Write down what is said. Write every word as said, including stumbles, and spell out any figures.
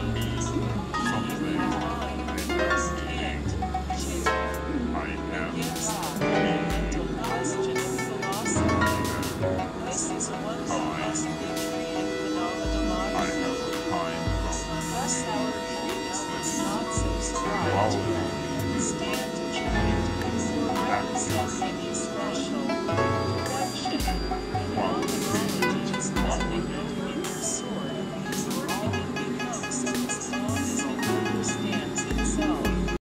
might be something I have I have I have.